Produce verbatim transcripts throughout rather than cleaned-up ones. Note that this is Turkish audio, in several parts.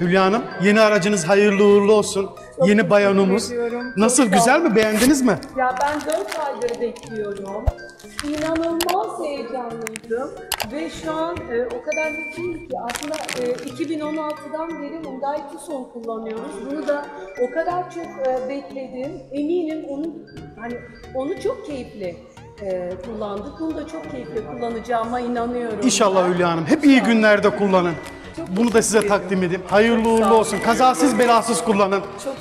Hülya Hanım, yeni aracınız hayırlı uğurlu olsun. Çok yeni bayonumuz. Nasıl, çok güzel mi? Beğendiniz mi? Ya ben dört aydır bekliyorum. İnanılmaz heyecanlıydım. Ve şu an e, o kadar mutluyum ki aslında e, iki bin on altıdan beri Hyundai Tucson kullanıyoruz. Bunu da o kadar çok e, bekledim. Eminim onu, hani, onu çok keyifli e, kullandık. Bunu da çok keyifli kullanacağıma inanıyorum. İnşallah ben. Hülya Hanım. Hep iyi günlerde kullanın. Çok Bunu da size ediyorum. takdim edeyim. Hayırlı uğurlu olsun. Kazasız belasız kullanın.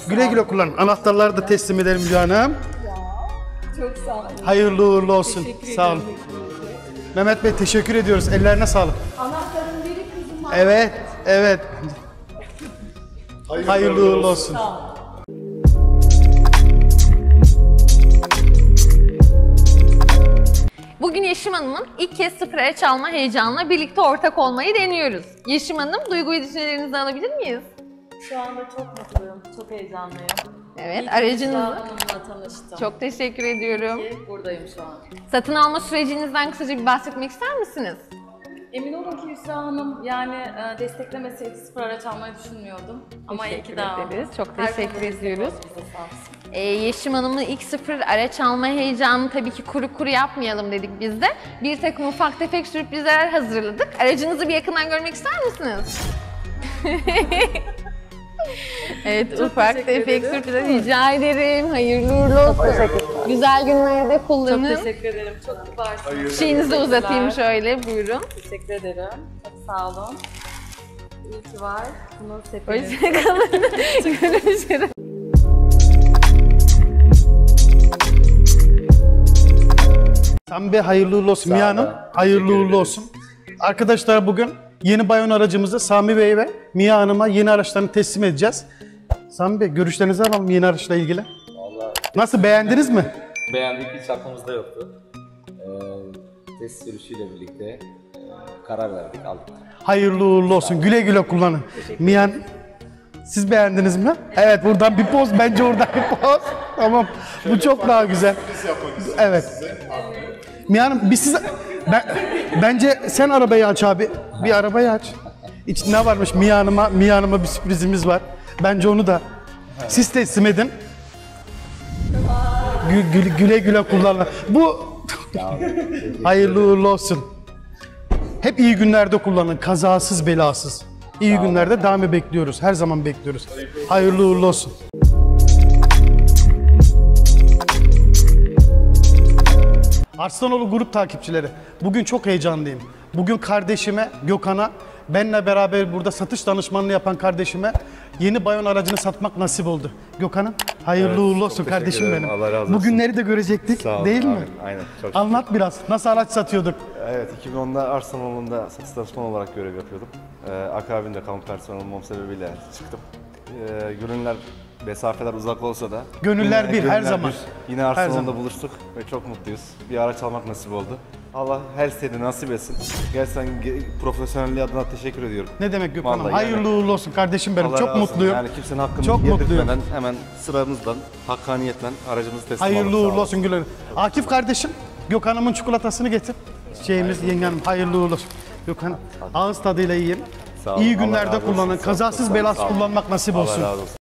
Güle güle kullanın. Anahtarları da teslim edelim Mia Hanım. Çok sağ olun. Hayırlı uğurlu olsun. Sağ olun. Mehmet Bey, teşekkür ediyoruz. Ellerine sağlık. Anahtarın biri kızım. Evet, evet. Hayırlı, Hayırlı uğurlu olsun. olsun. Bugün Yeşim Hanım'ın ilk kez sıfır araç alma heyecanına birlikte ortak olmayı deniyoruz. Yeşim Hanım, duygu ve düşüncelerinizi alabilir miyiz? Şu anda çok mutluyum, çok heyecanlıyım. Evet, İlk aracınızla tanıştım. Çok teşekkür ediyorum. İyi, buradayım şu an. Satın alma sürecinizden kısaca bir bahsetmek ister misiniz? Emin olun ki Hüsra Hanım, yani desteklemeseydi sıfır araç almayı düşünmüyordum. Ama iyi ki de aldım. Çok teşekkür ediyoruz. Ee, Yeşim Hanım'ın ilk sıfır araç alma heyecanını tabii ki kuru kuru yapmayalım dedik biz de. Bir takım ufak tefek sürprizler hazırladık. Aracınızı bir yakından görmek ister misiniz? Evet, çok ufak tefek sürprizler rica ederim. Hayırlı uğurlu olsun. Güzel günlerde kullanın. Çok teşekkür ederim. Çok kibarsınız. Şeyinizi de uzatayım şöyle. Buyurun. Teşekkür ederim. Çok sağ olun. İyi ki var. Bunu seferim. Hoşçakalın. Görüşürüz. Tam bir hayırlı uğurlu olsun Mia Hanım. Hayırlı uğurlu olsun. Arkadaşlar, bugün yeni Bayon aracımızı Sami Bey ve Mia Hanım'a yeni araçlarını teslim edeceğiz. Sami Bey, görüşlerinizi alalım yeni araçla ilgili. Vallahi nasıl, beğendiniz mi? Beğendik, hiç aklımızda yoktu. Ee, test sürüşüyle birlikte e, karar verdik, aldık. Hayırlı uğurlu olsun, güle güle kullanın. Mia Hanım, siz beğendiniz mi? Evet, buradan bir poz, bence oradan bir poz. Tamam, şöyle bu çok daha güzel. Evet. Mia Hanım, biz size... Ben, bence sen arabayı aç abi. Bir arabayı aç. İçinde varmış Mia Hanım'a, Mia Hanım'a bir sürprizimiz var. Bence onu da siz teslim edin. Gü, gü, güle güle kullanın. Bu hayırlı uğurlu olsun. Hep iyi günlerde kullanın. Kazasız belasız. İyi günlerde daimi bekliyoruz. Her zaman bekliyoruz. Hayırlı uğurlu olsun. Arslanoğlu grup takipçileri, bugün çok heyecanlıyım. Bugün kardeşime, Gökhan'a, benimle beraber burada satış danışmanlığı yapan kardeşime yeni Bayon aracını satmak nasip oldu. Gökhan'ım, hayırlı evet, uğurlu olsun kardeşim benim. Allah razı olsun. Bugünleri de görecektik, olun, değil mi? Aynen. Çok Anlat şükür. biraz, nasıl araç satıyorduk? Evet, iki bin onda Arslanoğlu'nda satış danışmanı olarak görev yapıyordum. Ee, akabinde kamu personel olmam sebebiyle çıktım. Ee, Gönüller, mesafeler uzak olsa da gönüller yine, bir gönüller her zaman. Bir. Yine Arslanoğlu'nda buluştuk ve çok mutluyuz. Bir araç almak nasip oldu. Allah her sene nasip etsin. Gerçekten profesyonelliği adına teşekkür ediyorum. Ne demek Gökhan Hanım? Hayırlı uğurlu olsun kardeşim benim. Allah çok mutluyum. Yani kimsenin hakkını çok yedirtmeden hemen sıramızdan, hakkaniyetle aracımızı teslim aldık. Hayırlı uğurlu olsun Gül Hanım. Akif kardeşim, Gökhan Hanım'ın çikolatasını getir. Şeyimiz yenge hanım, hayırlı uğurlu olsun. Gökhan, ağız tadıyla yiyin. İyi günlerde kullanın. Kazasız belasız kullanmak nasip olsun.